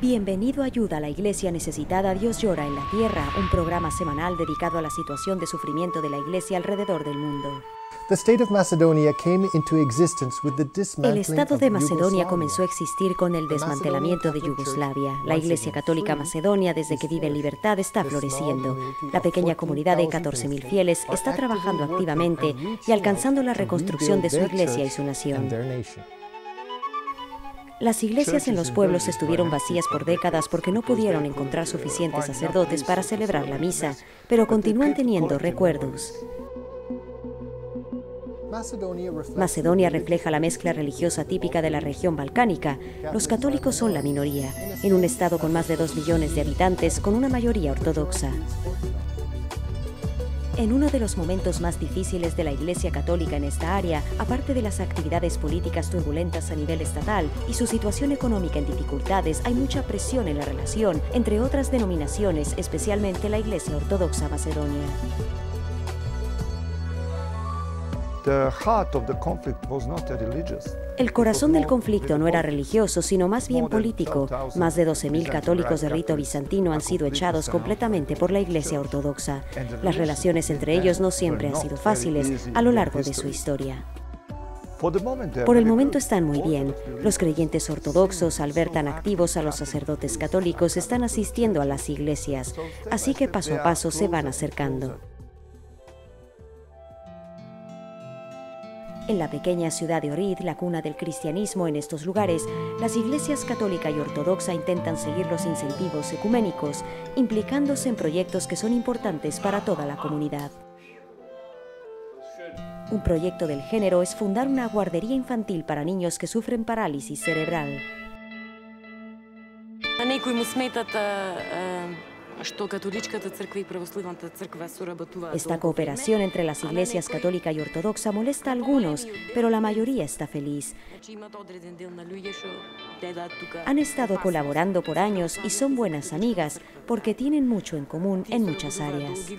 Bienvenido a Ayuda a la Iglesia Necesitada, Dios Llora en la Tierra, un programa semanal dedicado a la situación de sufrimiento de la Iglesia alrededor del mundo. El Estado de Macedonia comenzó a existir con el desmantelamiento de Yugoslavia. La Iglesia Católica Macedonia, desde que vive en libertad, está floreciendo. La pequeña comunidad de 14.000 fieles está trabajando activamente y alcanzando la reconstrucción de su iglesia y su nación. Las iglesias en los pueblos estuvieron vacías por décadas porque no pudieron encontrar suficientes sacerdotes para celebrar la misa, pero continúan teniendo recuerdos. Macedonia refleja la mezcla religiosa típica de la región balcánica. Los católicos son la minoría, en un estado con más de 2 millones de habitantes, con una mayoría ortodoxa. En uno de los momentos más difíciles de la Iglesia Católica en esta área, aparte de las actividades políticas turbulentas a nivel estatal y su situación económica en dificultades, hay mucha presión en la relación entre otras denominaciones, especialmente la Iglesia Ortodoxa Macedonia. El corazón del conflicto no era religioso, sino más bien político. Más de 12.000 católicos de rito bizantino han sido echados completamente por la Iglesia Ortodoxa. Las relaciones entre ellos no siempre han sido fáciles a lo largo de su historia. Por el momento están muy bien. Los creyentes ortodoxos, al ver tan activos a los sacerdotes católicos, están asistiendo a las iglesias, así que paso a paso se van acercando. En la pequeña ciudad de Ohrid, la cuna del cristianismo, en estos lugares, las iglesias católica y ortodoxa intentan seguir los incentivos ecuménicos, implicándose en proyectos que son importantes para toda la comunidad. Un proyecto del género es fundar una guardería infantil para niños que sufren parálisis cerebral. Esta cooperación entre las iglesias católica y ortodoxa molesta a algunos, pero la mayoría está feliz. Han estado colaborando por años y son buenas amigas porque tienen mucho en común en muchas áreas.